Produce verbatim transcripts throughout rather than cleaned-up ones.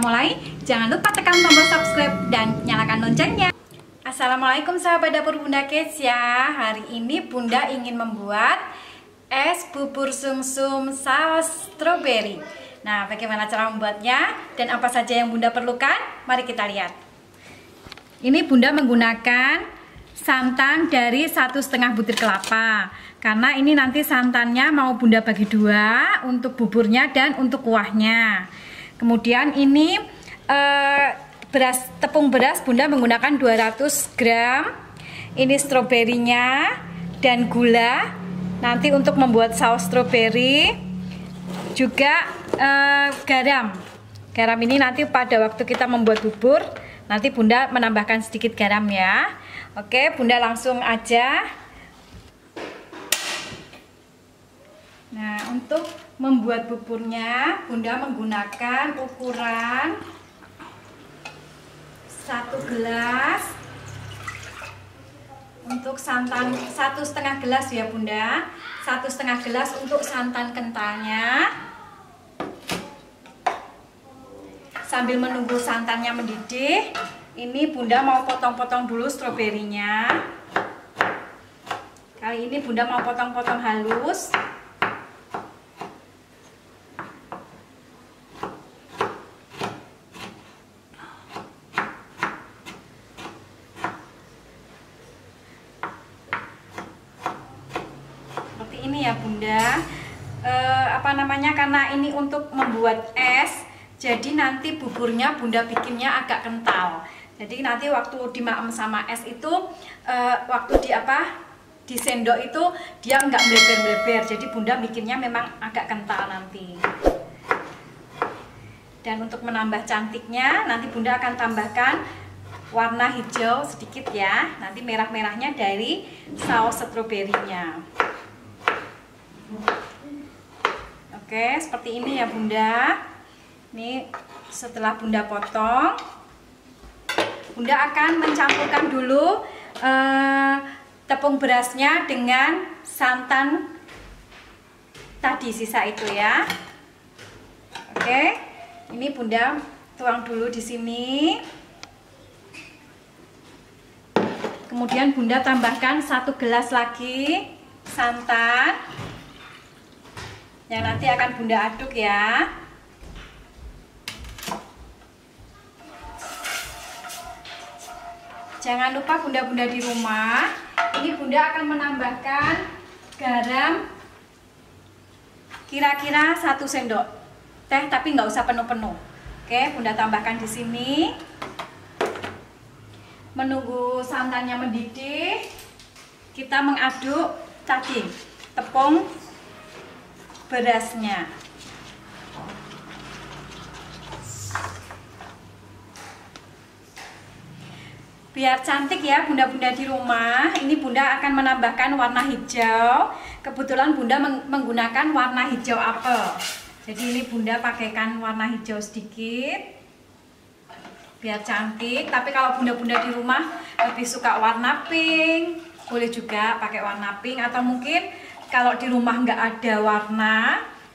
Mulai, jangan lupa tekan tombol subscribe dan nyalakan loncengnya. Assalamualaikum sahabat dapur Bunda Keysha. Hari ini Bunda ingin membuat es bubur sumsum saus strawberry. Nah, bagaimana cara membuatnya dan apa saja yang Bunda perlukan? Mari kita lihat. Ini Bunda menggunakan santan dari satu setengah butir kelapa, karena ini nanti santannya mau Bunda bagi dua untuk buburnya dan untuk kuahnya. Kemudian ini eh, beras, tepung beras Bunda menggunakan dua ratus gram. Ini stroberinya dan gula nanti untuk membuat saus stroberi. Juga eh, garam. Garam ini nanti pada waktu kita membuat bubur, nanti Bunda menambahkan sedikit garam ya. Oke, Bunda langsung aja. Nah, untuk membuat buburnya Bunda menggunakan ukuran satu gelas untuk santan, satu setengah gelas ya Bunda, satu setengah gelas untuk santan kentalnya. Sambil menunggu santannya mendidih, ini Bunda mau potong-potong dulu stroberinya. Kali ini Bunda mau potong-potong halus. Ini ya Bunda, e, apa namanya, karena ini untuk membuat es, jadi nanti buburnya Bunda bikinnya agak kental. Jadi nanti waktu dimakan sama es itu, e, waktu di apa di sendok itu dia nggak meleber-meleber, jadi Bunda bikinnya memang agak kental nanti. Dan untuk menambah cantiknya, nanti Bunda akan tambahkan warna hijau sedikit ya, nanti merah-merahnya dari saus stroberinya. Oke, seperti ini ya Bunda. Ini setelah Bunda potong, Bunda akan mencampurkan dulu eh, tepung berasnya dengan santan tadi sisa itu ya. Oke, ini Bunda tuang dulu di sini. Kemudian Bunda tambahkan satu gelas lagi santan yang nanti akan Bunda aduk ya. Jangan lupa Bunda-bunda di rumah, ini Bunda akan menambahkan garam kira-kira satu sendok teh, tapi nggak usah penuh-penuh. Oke, Bunda tambahkan di sini. Menunggu santannya mendidih, kita mengaduk tadi tepung berasnya. Biar cantik ya Bunda-bunda di rumah, ini Bunda akan menambahkan warna hijau. Kebetulan Bunda menggunakan warna hijau apel, jadi ini Bunda pakaikan warna hijau sedikit biar cantik. Tapi kalau Bunda-bunda di rumah lebih suka warna pink, boleh juga pakai warna pink, atau mungkin kalau di rumah nggak ada warna,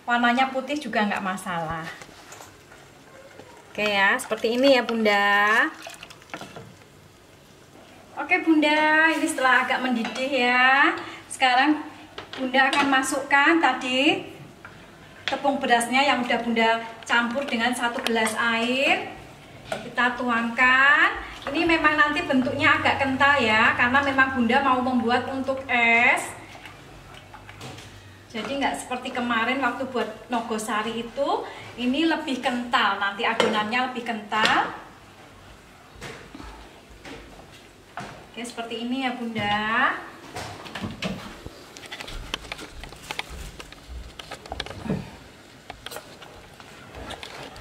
warnanya putih juga nggak masalah. Oke ya, seperti ini ya Bunda. Oke Bunda, ini setelah agak mendidih ya. Sekarang Bunda akan masukkan tadi tepung berasnya yang udah Bunda campur dengan satu gelas air. Kita tuangkan. Ini memang nanti bentuknya agak kental ya, karena memang Bunda mau membuat untuk es. Jadi nggak seperti kemarin waktu buat nogosari itu, ini lebih kental, nanti adonannya lebih kental. Oke, seperti ini ya Bunda.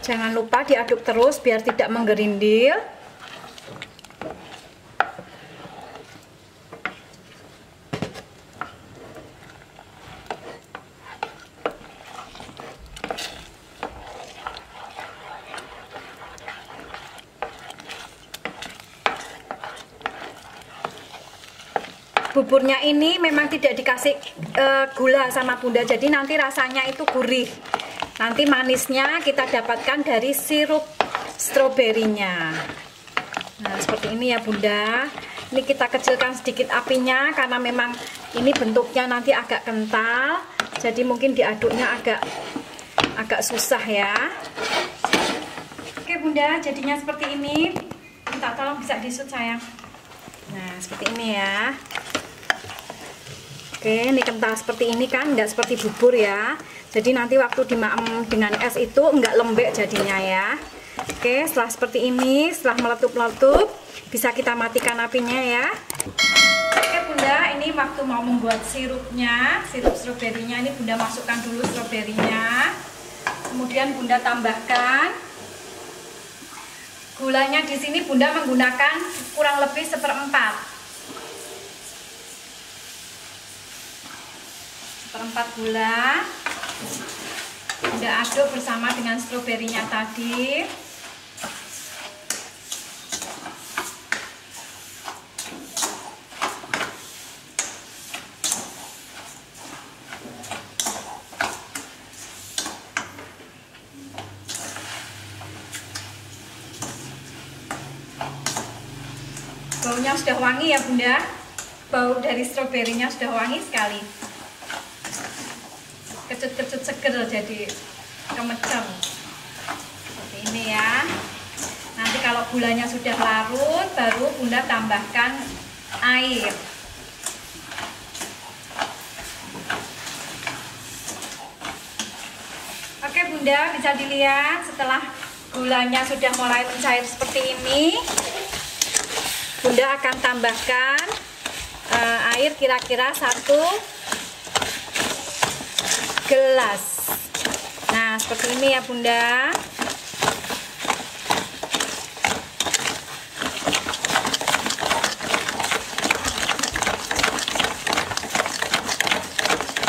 Jangan lupa diaduk terus biar tidak menggerindil. buburnya ini memang tidak dikasih uh, gula sama bunda, jadi nanti rasanya itu gurih. Nanti manisnya kita dapatkan dari sirup stroberinya. Nah, seperti ini ya bunda. Ini kita kecilkan sedikit apinya karena memang ini bentuknya nanti agak kental, jadi mungkin diaduknya agak agak susah ya. Oke bunda, jadinya seperti ini. Minta tolong bisa disut sayang. Nah, seperti ini ya. Oke, ini kental seperti ini kan, nggak seperti bubur ya. Jadi nanti waktu dimakan dengan es itu nggak lembek jadinya ya. Oke, setelah seperti ini, setelah meletup-letup, bisa kita matikan apinya ya. Oke bunda, ini waktu mau membuat sirupnya, sirup stroberinya ini bunda masukkan dulu stroberinya. Kemudian bunda tambahkan gulanya. Di sini bunda menggunakan kurang lebih seperempat. Seperempat gula. Bunda aduk bersama dengan stroberinya tadi. Baunya sudah wangi ya bunda. Bau dari stroberinya sudah wangi sekali. Kecut-kecut seger, jadi kemeceng seperti ini ya. Nanti kalau gulanya sudah larut, baru bunda tambahkan air. Oke bunda, bisa dilihat setelah gulanya sudah mulai mencair seperti ini, bunda akan tambahkan uh, air kira-kira satu gelas. Nah, seperti ini ya bunda.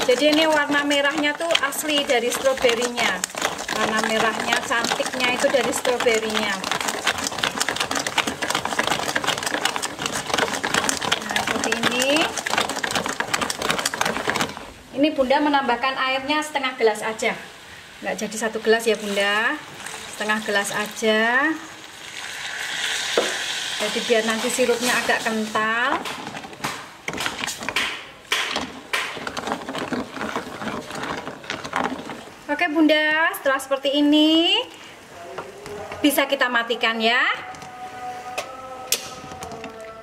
Jadi ini warna merahnya tuh asli dari stroberinya. Warna merahnya, cantiknya itu dari stroberinya. Nah, seperti ini. Ini bunda menambahkan airnya setengah gelas aja, nggak jadi satu gelas ya bunda, setengah gelas aja. Jadi biar nanti sirupnya agak kental. Oke bunda, setelah seperti ini bisa kita matikan ya.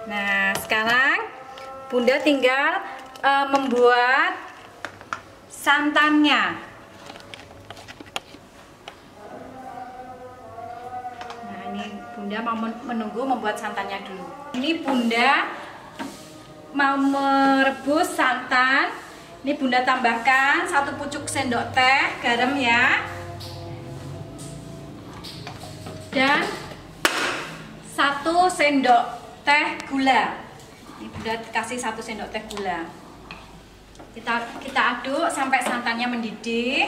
Nah, sekarang bunda tinggal uh, membuat santannya. Nah, ini bunda mau menunggu membuat santannya dulu. Ini bunda mau merebus santan. Ini bunda tambahkan satu pucuk sendok teh garam ya, dan satu sendok teh gula. Ini bunda kasih satu sendok teh gula. Kita kita aduk sampai santannya mendidih.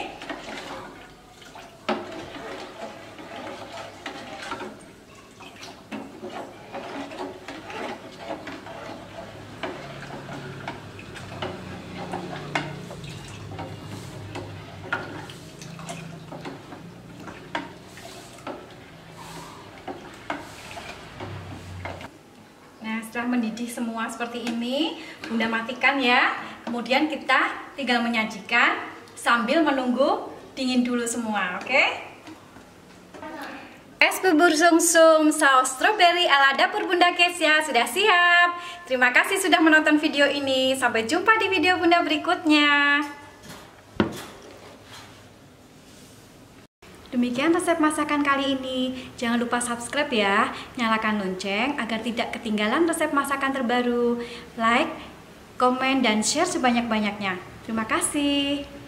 Nah, setelah mendidih semua seperti ini, bunda matikan ya. Kemudian kita tinggal menyajikan sambil menunggu dingin dulu semua, oke? Okay? Es bubur sumsum saus strawberry ala dapur Bunda Keysha sudah siap. Terima kasih sudah menonton video ini. Sampai jumpa di video bunda berikutnya. Demikian resep masakan kali ini. Jangan lupa subscribe ya. Nyalakan lonceng agar tidak ketinggalan resep masakan terbaru. Like, komen, dan share sebanyak-banyaknya. Terima kasih.